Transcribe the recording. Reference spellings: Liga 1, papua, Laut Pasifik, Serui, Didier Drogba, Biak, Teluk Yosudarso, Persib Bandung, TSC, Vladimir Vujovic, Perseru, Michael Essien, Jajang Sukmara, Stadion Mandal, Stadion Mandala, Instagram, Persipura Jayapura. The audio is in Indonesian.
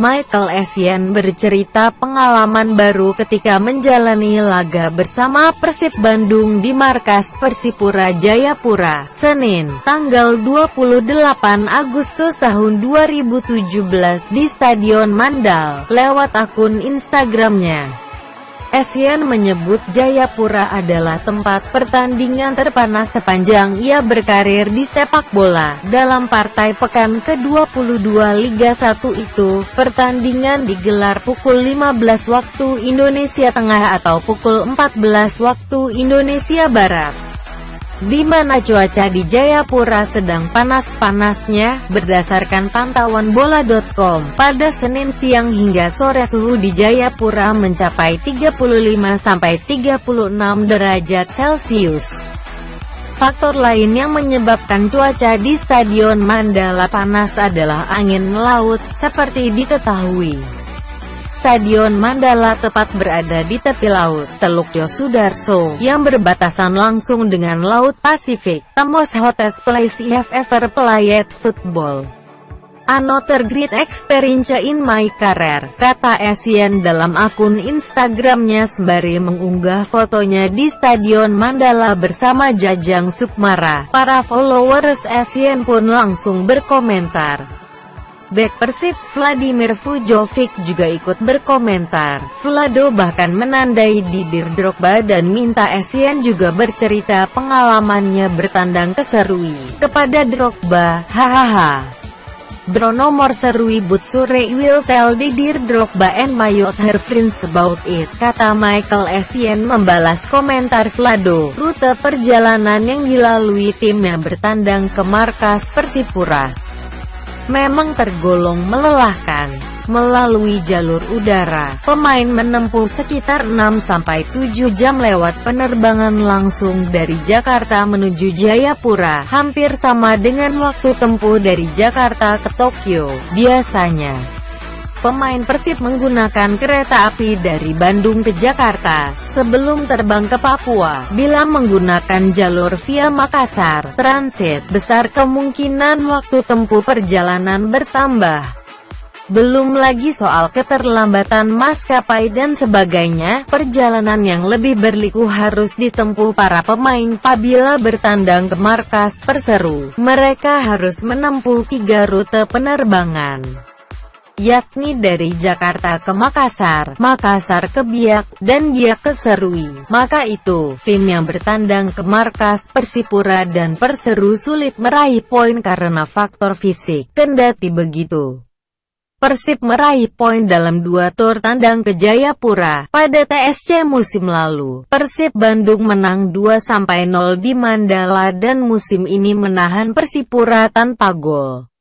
Michael Essien bercerita pengalaman baru ketika menjalani laga bersama Persib Bandung di markas Persipura Jayapura, Senin, tanggal 28 Agustus tahun 2017 di Stadion Mandal, lewat akun Instagramnya. Essien menyebut Jayapura adalah tempat pertandingan terpanas sepanjang ia berkarir di sepak bola. Dalam partai pekan ke-22 Liga 1 itu, pertandingan digelar pukul 15 waktu Indonesia Tengah atau pukul 14 waktu Indonesia Barat, di mana cuaca di Jayapura sedang panas-panasnya. Berdasarkan pantauan bola.com, pada Senin siang hingga sore suhu di Jayapura mencapai 35–36 derajat Celcius. Faktor lain yang menyebabkan cuaca di Stadion Mandala panas adalah angin laut, seperti diketahui. Stadion Mandala tepat berada di tepi laut Teluk Yosudarso, yang berbatasan langsung dengan Laut Pasifik. The most hottest place I have ever played football. Another great experience in my career, kata Essien dalam akun Instagramnya sembari mengunggah fotonya di Stadion Mandala bersama Jajang Sukmara. Para followers Essien pun langsung berkomentar. Bek Persib Vladimir Vujovic juga ikut berkomentar. Vlado bahkan menandai Didier Drogba dan minta Essien juga bercerita pengalamannya bertandang ke Serui kepada Drogba. Hahaha. Bro nomor Serui but Sure will tell Didier Drogba and my other friends about it, kata Michael Essien membalas komentar Vlado. Rute perjalanan yang dilalui timnya bertandang ke markas Persipura memang tergolong melelahkan. Melalui jalur udara, pemain menempuh sekitar 6–7 jam lewat penerbangan langsung dari Jakarta menuju Jayapura, hampir sama dengan waktu tempuh dari Jakarta ke Tokyo. Biasanya, pemain Persib menggunakan kereta api dari Bandung ke Jakarta, sebelum terbang ke Papua. Bila menggunakan jalur via Makassar, transit, besar kemungkinan waktu tempuh perjalanan bertambah. Belum lagi soal keterlambatan maskapai dan sebagainya. Perjalanan yang lebih berliku harus ditempuh para pemain. Apabila bertandang ke markas Perseru, mereka harus menempuh 3 rute penerbangan, yakni dari Jakarta ke Makassar, Makassar ke Biak, dan Biak ke Serui. Maka itu, tim yang bertandang ke markas Persipura dan Perseru sulit meraih poin karena faktor fisik. Kendati begitu, Persib meraih poin dalam 2 tur tandang ke Jayapura. Pada TSC musim lalu, Persib Bandung menang 2–0 di Mandala dan musim ini menahan Persipura tanpa gol.